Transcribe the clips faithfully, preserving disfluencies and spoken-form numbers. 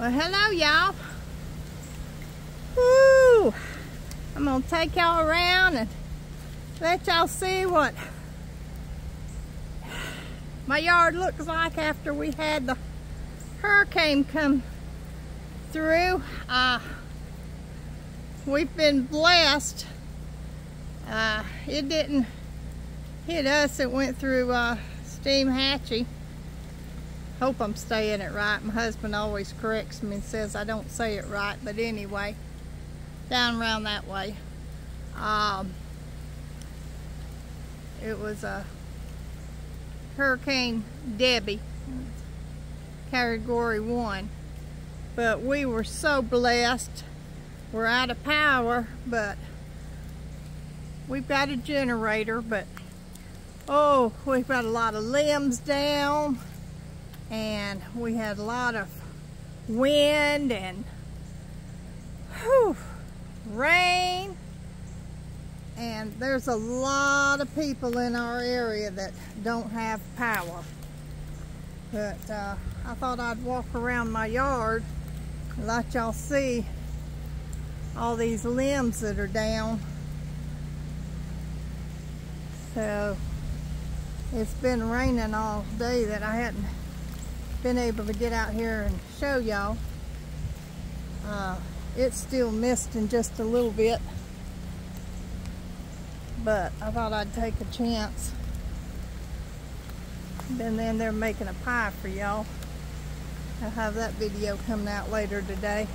Well, hello y'all. Woo! I'm gonna take y'all around and let y'all see what my yard looks like after we had the hurricane come through. Uh, we've been blessed. Uh, it didn't hit us, it went through uh, Steinhatchee. Hope I'm saying it right. My husband always corrects me and says I don't say it right, but anyway, down around that way. Um, it was a Hurricane Debbie, Category one, but we were so blessed. We're out of power, but we've got a generator, but oh, we've got a lot of limbs down. And we had a lot of wind and whew, rain, and there's a lot of people in our area that don't have power. But uh, I thought I'd walk around my yard and let y'all see all these limbs that are down. So it's been raining all day that I hadn't been able to get out here and show y'all. Uh, it's still misting just a little bit, but I thought I'd take a chance. Been in there making a pie for y'all. I'll have that video coming out later today.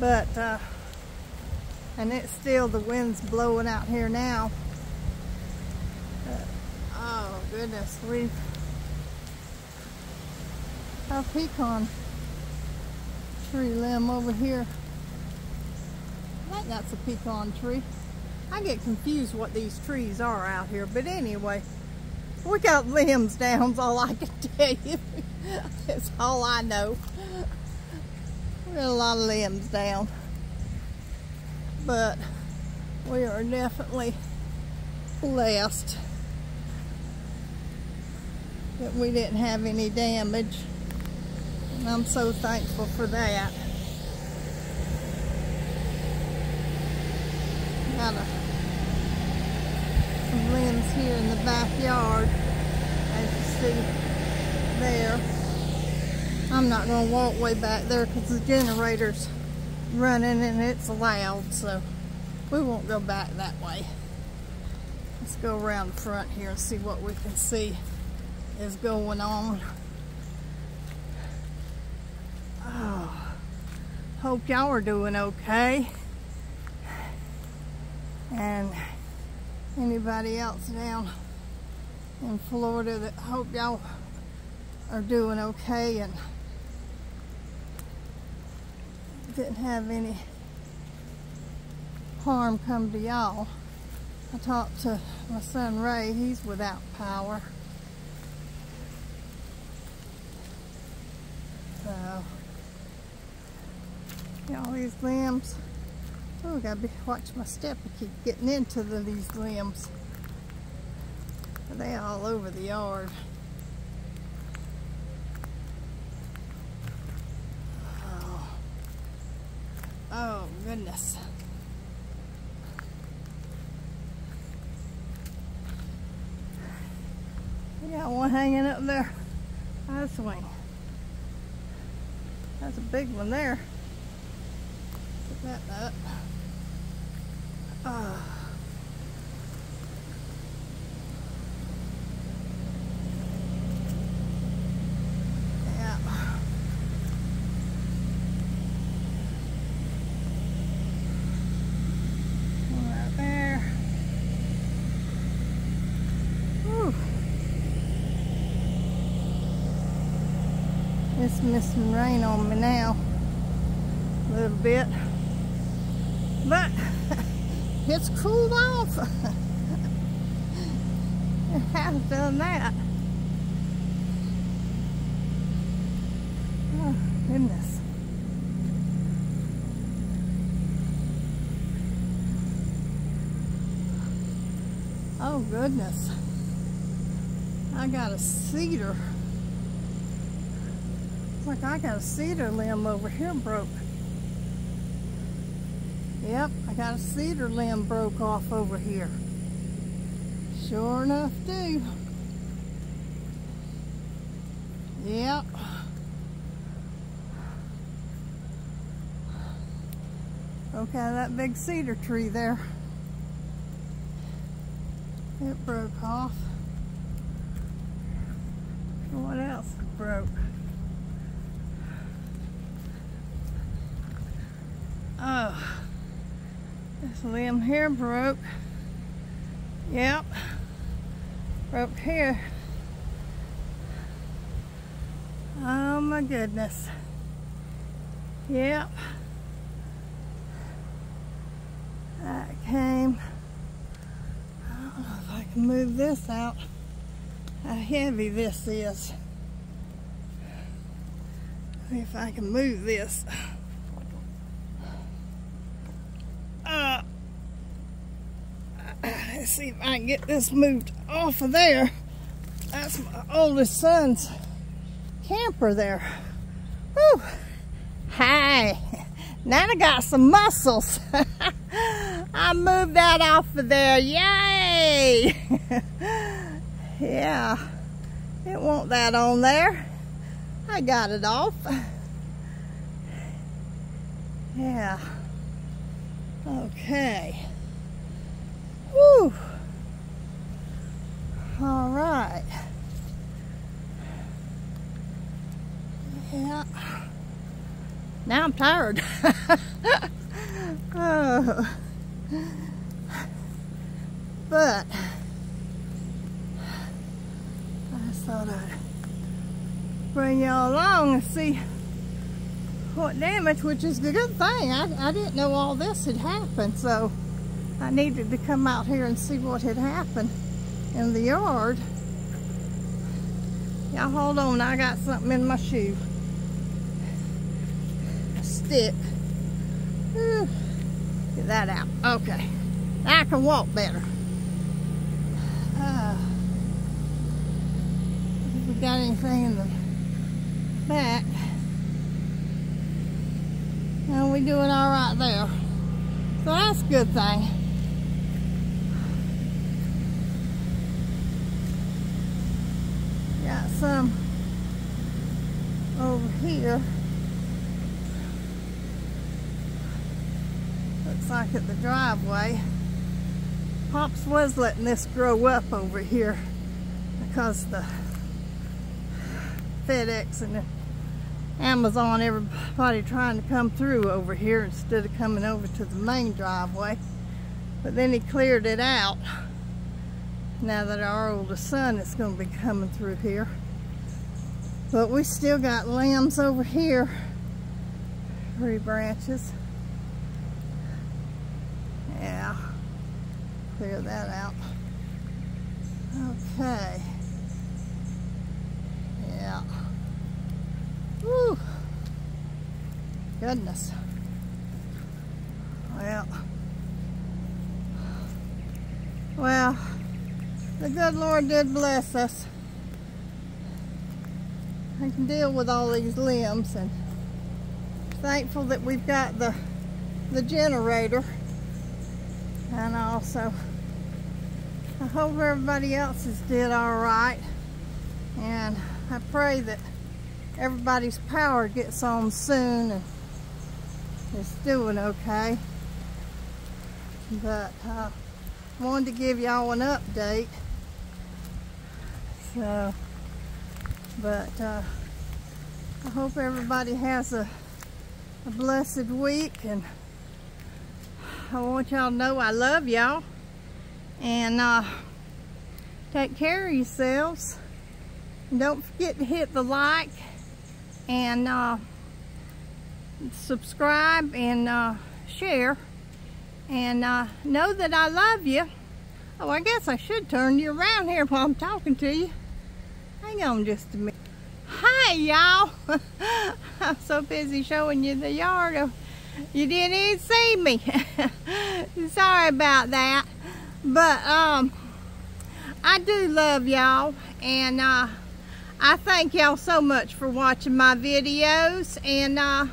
But uh, and it's still, the wind's blowing out here now. But, oh goodness, we've a pecan tree limb over here. I think that's a pecan tree. I get confused what these trees are out here, but anyway, we got limbs down's all I can tell you. That's all I know. We got a lot of limbs down, but we are definitely blessed that we didn't have any damage. And I'm so thankful for that. Got a, some limbs here in the backyard, as you see there. I'm not going to walk way back there because the generator's running and it's loud, so we won't go back that way. Let's go around the front here and see what we can see is going on. Hope y'all are doing okay. And anybody else down in Florida, that hope y'all are doing okay and didn't have any harm come to y'all. I talked to my son Ray, he's without power. So all these limbs. Oh, I gotta be, watch my step. I keep getting into the, these limbs. They're all over the yard. Oh, oh goodness. We got one hanging up there by the swing. That's a big one there. That up. Oh. Yeah. One right there. Whew. It's missing rain on me now. A little bit. But it's cooled off. It has done that. Oh, goodness. Oh, goodness. I got a cedar like I got a cedar limb over here broke. Yep, I got a cedar limb broke off over here. Sure enough do. Yep. Okay, that big cedar tree there. It broke off. What else broke? Oh, this limb here broke. Yep, broke here. Oh my goodness. Yep. That came. I don't know if I can move this out. How heavy this is. If I can move this. Uh, let's see if I can get this moved off of there. That's my oldest son's camper there. Whew. Hi. Now I got some muscles. I moved that off of there. Yay! Yeah, it won't that on there. I got it off. Yeah. Okay. Woo. All right. Yeah. Now I'm tired. Oh. But I thought I'd bring y'all along and see what damage, which is the good thing. I, I didn't know all this had happened, so I needed to come out here and see what had happened in the yard. Y'all hold on, I got something in my shoe. A stick. Ooh, get that out. Okay, now I can walk better. Uh, We got anything in the back? And we doing all right there, so that's a good thing. Got some over here. Looks like at the driveway. Pops was letting this grow up over here because the FedEx and Amazon, everybody trying to come through over here instead of coming over to the main driveway. But then he cleared it out. Now that our oldest son is going to be coming through here. But we still got limbs over here. Three branches. Yeah. Clear that out. Okay. Yeah. Woo. Goodness. Well. Well. The good Lord did bless us. I can deal with all these limbs, and I'm thankful that we've got the the generator. And also, I hope everybody else has did all right. And I pray that everybody's power gets on soon and it's doing okay. But I uh, wanted to give y'all an update. So, but uh, I hope everybody has a, a blessed week, and I want y'all to know I love y'all, and uh, take care of yourselves. Don't forget to hit the like and uh, subscribe and uh, share. And uh, know that I love you. Oh, I guess I should turn you around here while I'm talking to you. Hang on just a minute. Hi, y'all. I'm so busy showing you the yard. You didn't even see me. Sorry about that. But um, I do love y'all. And uh, I thank y'all so much for watching my videos, and uh,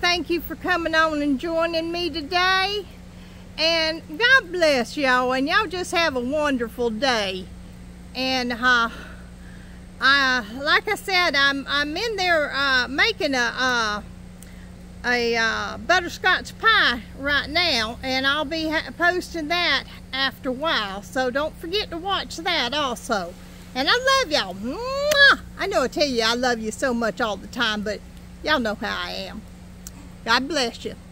thank you for coming on and joining me today. And God bless y'all, and y'all just have a wonderful day. And uh, I, like I said, I'm I'm in there uh, making a uh, a uh, butterscotch pie right now, and I'll be ha posting that after a while. So don't forget to watch that also. And I love y'all. Mwah! I know I tell you I love you so much all the time, but y'all know how I am. God bless you.